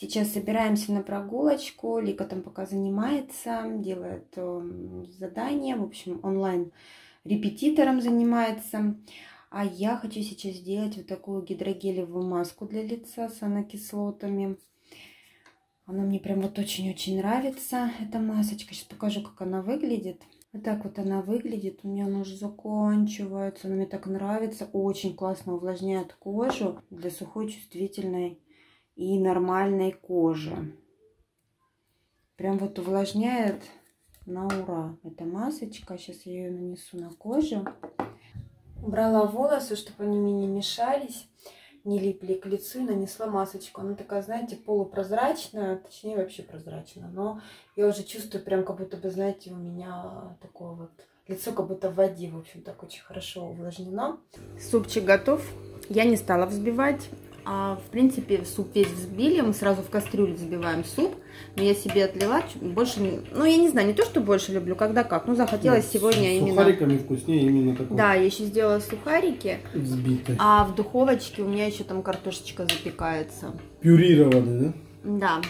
Сейчас собираемся на прогулочку. Лика там пока занимается, делает задания. В общем, онлайн репетитором занимается. А я хочу сейчас сделать вот такую гидрогелевую маску для лица с анокислотами. Она мне прям вот очень-очень нравится, эта масочка. Сейчас покажу, как она выглядит. Вот так вот она выглядит. У меня она уже заканчивается. Она мне так нравится. Очень классно увлажняет кожу для сухой, чувствительной и нормальной кожи. Прям вот увлажняет на ура эта масочка. Сейчас я ее нанесу на кожу. Убрала волосы, чтобы они мне не мешались, не липли к лицу, и нанесла масочку. Она такая, знаете, полупрозрачная, точнее вообще прозрачная, но я уже чувствую прям, как будто бы, знаете, у меня такое вот лицо, как будто в воде, в общем, так очень хорошо увлажнено. Супчик готов. Я не стала взбивать. В принципе, суп весь взбили, мы сразу в кастрюле взбиваем суп, но я себе отлила больше, ну, я не знаю, не то, что больше люблю, когда как, ну, захотелось да, сегодня именно... Сухариками вкуснее именно такой. Да, я еще сделала сухарики, взбитые. А в духовочке у меня еще там картошечка запекается. Пюрированная, да? Да.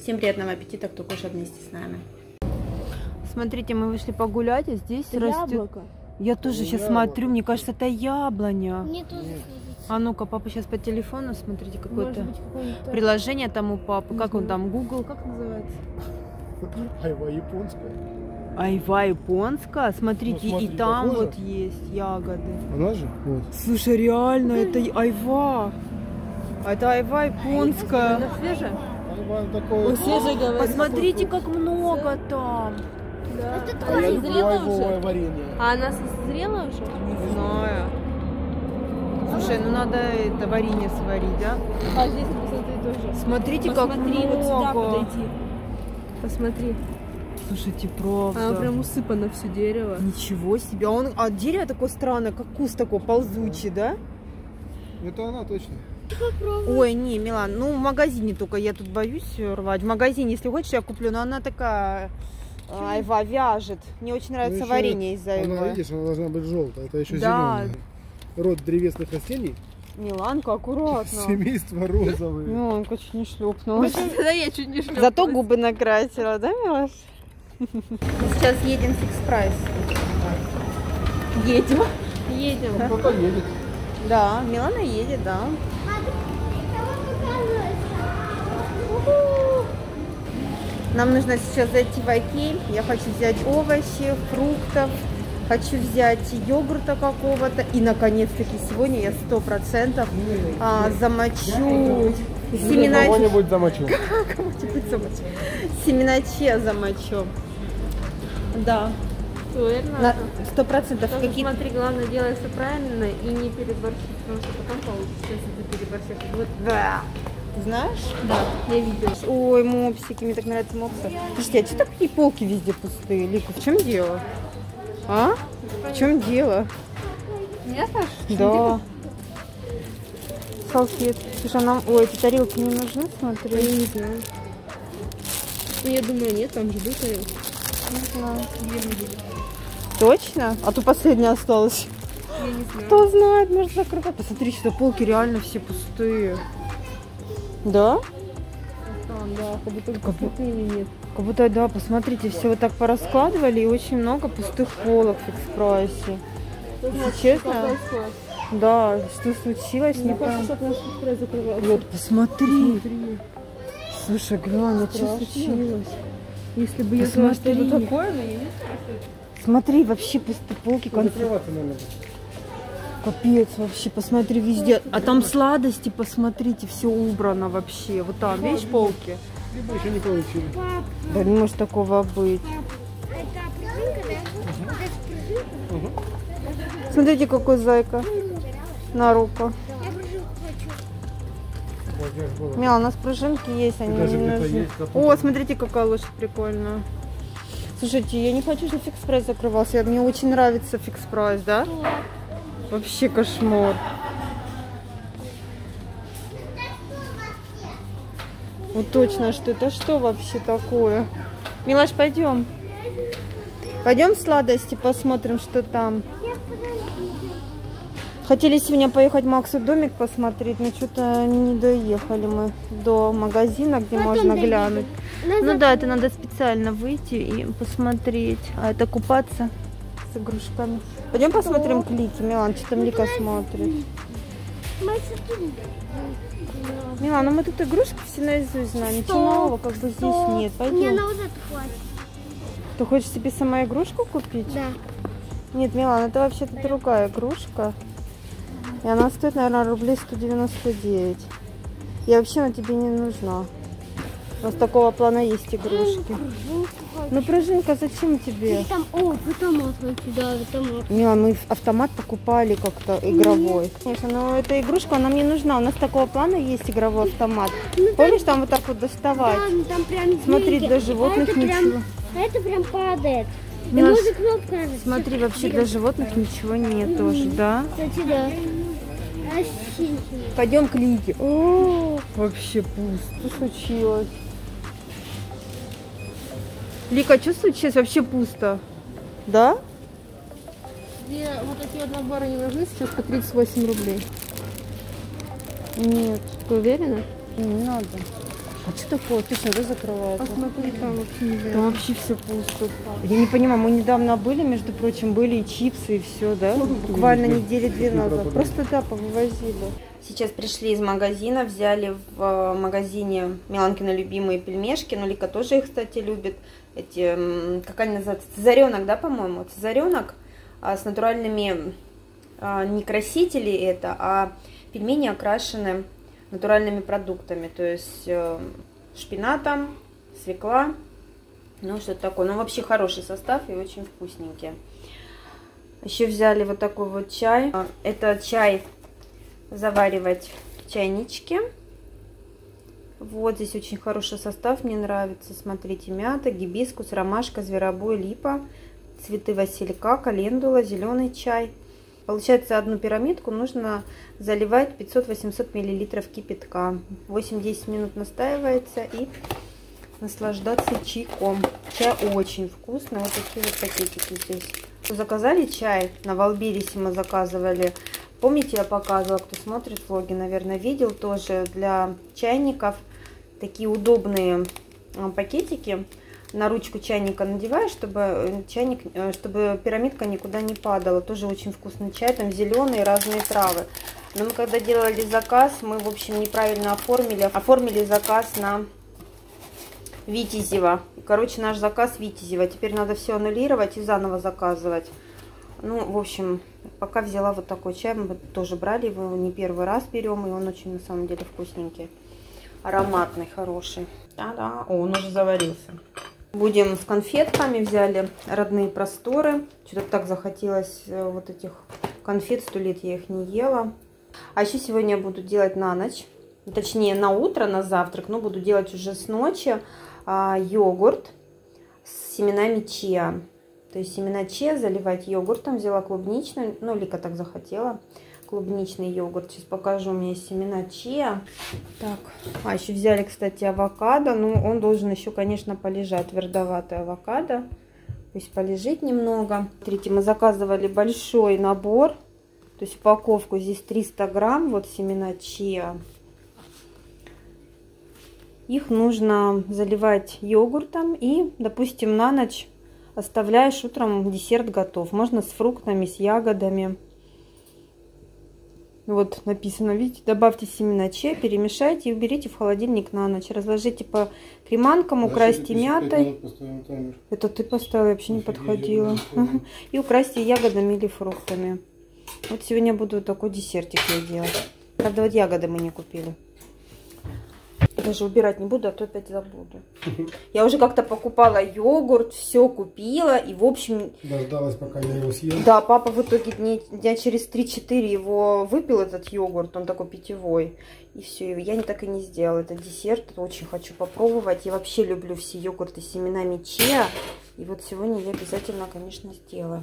Всем приятного аппетита, кто кушает вместе с нами. Смотрите, мы вышли погулять, а здесь это растет... Яблоко. Я тоже сейчас смотрю, мне кажется, это яблоня. Мне тоже. А ну-ка, папа сейчас по телефону, смотрите, какое-то приложение там у папы. Как он там, Google, как называется? Айва японская. Айва японская? Смотрите, ну, смотри, и там вот есть ягоды. Она же? Вот. Слушай, реально, это айва. Это айва японская. Она свежая? Айва такая. Посмотрите, как много там. Да. А она созрела уже? Варенье. А она созрела уже? Не знаю. Слушай, ну надо это варенье сварить, да? А здесь, посмотри, тоже. Смотрите, посмотри, как много. Вот сюда посмотри. Слушайте, правда. Оно прям усыпано все дерево. Ничего себе. А, дерево такое странное, как куст такой ползучий, да? Это она точно. Ой, не, Милан, ну в магазине только, я тут боюсь рвать. В магазине, если хочешь, я куплю, но она такая... Айва вяжет. Мне очень нравится варенье из-за этого. Видишь, она должна быть желтая, это еще зеленая. Да. Род древесных растений. Миланка, аккуратно. Семейство розовые. Миланка чуть не шлепнулась. Да, я чуть не шлепнулась. Зато губы накрасила, да, Милаш? Мы сейчас едем в ФИКС ПРАЙС. Едем. Едем. Кто-то едет. Да, Милана едет, да. Нам нужно сейчас зайти в Окей. Я хочу взять овощи, фруктов. Хочу взять йогурта какого-то. И, наконец-таки, сегодня я 100% замочу. Кого-нибудь замочу. Семена чиа замочу. Да. 100%. Смотри, главное, делай все правильно и не переборщить. Потому что потом получится, если ты переборщишь. Вот. Да. Ты знаешь? Да, я видела. Ой, мопсики, мне так нравятся мопсы. Слушайте, а что такие полки везде пустые? Лика, в чем дело? А? В чем дело? Меня спрашиваешь? Да. Салфетки. Слушай, нам... Ой, эти тарелки не нужны, смотри. Я не знаю. Ну, я думаю, нет, там же будут тарелки. Не знаю. Точно? А то последняя осталась. Я не знаю. Кто знает, может закрыто. Посмотри, что полки реально все пустые. Да? Там, да, как будто красоты или нет. Как будто, да, посмотрите, все вот так пораскладывали, и очень много пустых полок в ФИКС ПРАЙСе. Если честно, да, что случилось, не понял. Вот, посмотри. Слушай, главное, что случилось? Если бы я думала, что это такое, но я не знаю. Смотри, вообще пустые полки. Капец, вообще, посмотри везде. А там сладости, посмотрите, все убрано вообще. Вот там, видишь, полки? Либо еще не получили. Да не может такого быть. Смотрите, какой зайка. На руку. Мила, у нас пружинки есть, они не нужны. О, смотрите, какая лошадь прикольная. Слушайте, я не хочу, чтобы ФИКС ПРАЙС закрывался. Мне очень нравится ФИКС ПРАЙС, да? Вообще кошмар. Вот точно, что это что вообще такое? Милаш, пойдем. Пойдем в сладости, посмотрим, что там. Хотели сегодня поехать Максу домик посмотреть, но что-то не доехали мы до магазина, где потом можно глянуть. Ну да, это надо специально выйти и посмотреть. А это купаться с игрушками. Пойдем посмотрим клики, Милан, что там Лика смотрит. Милана, мы тут игрушки все наизусть знаем. Ничего нового как бы здесь нет. Пойдем. Мне она уже хватит. Ты хочешь себе сама игрушку купить? Да. Нет, Милана, это вообще-то другая игрушка. И она стоит, наверное, рублей 199. Я вообще на тебе не нужна. У нас такого плана есть игрушки. Ну, пружинка зачем тебе? Там, автомат сюда, автомат. Не, мы автомат покупали как-то игровой. Конечно, но эта игрушка, она мне нужна. У нас такого плана есть игровой автомат. Ну, помнишь, там вот так вот доставать? Да, там прям смотреть до животных ничего. А это прям падает. Нас... Кнопка, смотри, вообще для животных ничего нет тоже, да? Кстати, да. Пойдем к Лике. О, вообще пусто. Что случилось? Лика, чувствует, сейчас вообще пусто. Да? Мне вот такие вот наборы не нужны, сейчас по 38 рублей. Нет. Ты уверена? Не надо. А что такое? Точно, да, закрывается? Посмотри, там вообще не верю. Там вообще все пусто. Я не понимаю, мы недавно были, между прочим, были и чипсы, и все, да? Буквально недели две назад. Просто, да, повывозили. Сейчас пришли из магазина, взяли в магазине Миланкины любимые пельмешки. Ну, Лика тоже их, кстати, любит. Эти, как они называются? Цезаренок, да, по-моему? Цезаренок с натуральными, не красители это, а пельмени окрашены натуральными продуктами, то есть шпинатом, свекла, ну что-то такое. Ну вообще хороший состав и очень вкусненькие. Еще взяли вот такой вот чай. Это чай заваривать в чайничке. Вот здесь очень хороший состав, мне нравится. Смотрите, мята, гибискус, ромашка, зверобой, липа, цветы василька, календула, зеленый чай. Получается, одну пирамидку нужно заливать 500-800 мл кипятка. 8-10 минут настаивается и наслаждаться чайком. Чай очень вкусный. Вот такие вот пакетики здесь. Заказали чай на Вайлдберрисе, мы заказывали. Помните, я показывала, кто смотрит влоги, наверное, видел тоже. Для чайников такие удобные пакетики. На ручку чайника надеваю, чтобы чайник, чтобы пирамидка никуда не падала. Тоже очень вкусный чай, там зеленые разные травы. Но мы когда делали заказ, мы, в общем, неправильно оформили заказ на Витязева. Короче, наш заказ Витязева. Теперь надо все аннулировать и заново заказывать. Ну, в общем, пока взяла вот такой чай. Мы тоже брали его, не первый раз берем, и он очень, на самом деле, вкусненький. Ароматный, хороший. Да-да, он уже заварился. Будем с конфетками, взяли «Родные просторы». Что-то так захотелось вот этих конфет, 100 лет я их не ела. А еще сегодня я буду делать на ночь, точнее на утро, на завтрак, но буду делать уже с ночи йогурт с семенами чиа. То есть семена чиа заливать йогуртом, взяла клубничный, ну Лика так захотела. Клубничный йогурт. Сейчас покажу, у меня есть семена чиа. Так, а еще взяли, кстати, авокадо. Ну, он должен еще, конечно, полежать. Твердоватый авокадо. Пусть полежит немного. Смотрите, мы заказывали большой набор. То есть упаковку. Здесь 300 грамм. Вот семена чиа. Их нужно заливать йогуртом. И, допустим, на ночь оставляешь. Утром десерт готов. Можно с фруктами, с ягодами. Вот написано, видите, добавьте семена чиа, перемешайте и уберите в холодильник на ночь. Разложите по креманкам, украсьте мятой. Это ты поставила, я вообще не подходила. И украсьте ягодами или фруктами. Вот сегодня буду такой десертик я делать. Правда, вот ягоды мы не купили. Даже убирать не буду, а то опять забуду. Я уже как-то покупала йогурт, все купила и, в общем... Дождалась, пока я его съела. Да, папа в итоге дня через 3-4 его выпил, этот йогурт, он такой питьевой. И все, я не так и не сделала. Это десерт, очень хочу попробовать. Я вообще люблю все йогурты с семенами чиа. И вот сегодня я обязательно, конечно, сделаю.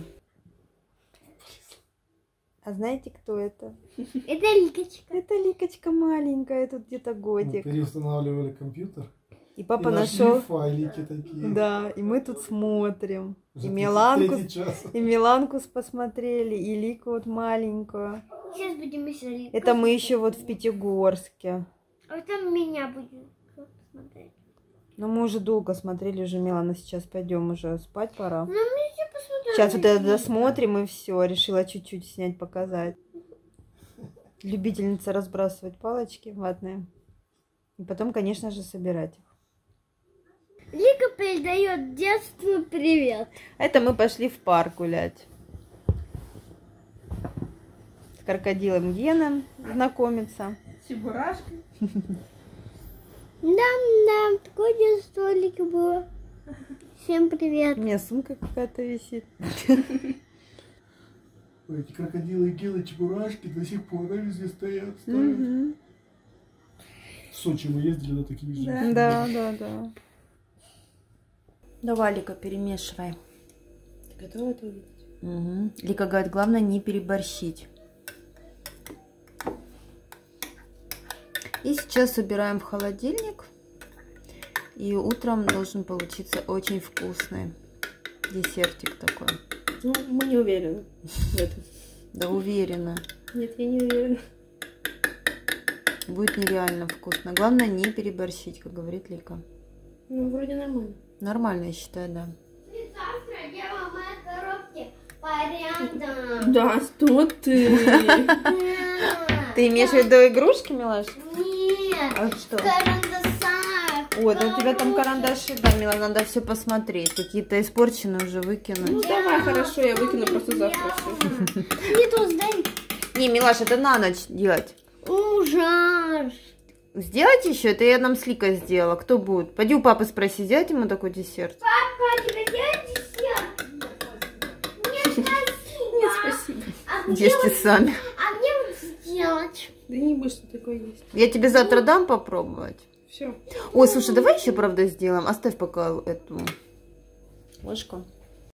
А знаете, кто это? Это Ликочка. Это Ликочка маленькая, тут где-то годик. Мы переустанавливали компьютер. И папа нашел файлики такие. Да, и мы тут смотрим. И Миланку посмотрели, и Лику вот маленькую. Сейчас будем еще Лика. Это мы еще вот в Пятигорске. А там меня будем смотреть. Ну, мы уже долго смотрели, уже, Милана, сейчас пойдем уже спать пора. Ну, мы еще посмотрим. Сейчас вот это досмотрим и все. Решила чуть-чуть снять, показать. Любительница разбрасывать палочки ватные. И потом, конечно же, собирать их. Лика передает детству привет. Это мы пошли в парк гулять. С крокодилом Геном знакомиться. С Чебурашкой. Да, такое детство Лики было. Всем привет. У меня сумка какая-то висит. Эти крокодилы Гена, Чебурашки до сих пор везде стоят. В Сочи мы ездили на такие же. Да. Давай, Лика, перемешивай. Ты готова это увидеть? Угу. Лика говорит, главное не переборщить. И сейчас убираем в холодильник. И утром должен получиться очень вкусный десертик такой. Ну, мы не уверены в этом. Да, уверена. Нет, я не уверена. Будет нереально вкусно. Главное не переборщить, как говорит Лика. Ну, вроде нормально. Нормально, я считаю, да. И завтра я вам коробки порядок. Да, что ты? Ты имеешь в виду игрушки, Милаш? Нет. А что? Карандаши. Ой, да у тебя там карандаши, да, Мила, надо все посмотреть. Какие-то испорченные уже выкинуть. Ну, давай, хорошо, я выкину просто завтра. Не, Милаш, это на ночь делать. Ужас. Сделать еще? Это я нам с Ликой сделала. Кто будет? Пойди у папы спроси, сделать ему такой десерт. Папа, тебе делать десерт? Нет, спасибо. Ешьте сами. А мне вот сделать? Да не будешь, что такое есть. Я тебе завтра дам попробовать. Все. Ой, слушай, давай еще, правда, сделаем. Оставь пока эту ложку.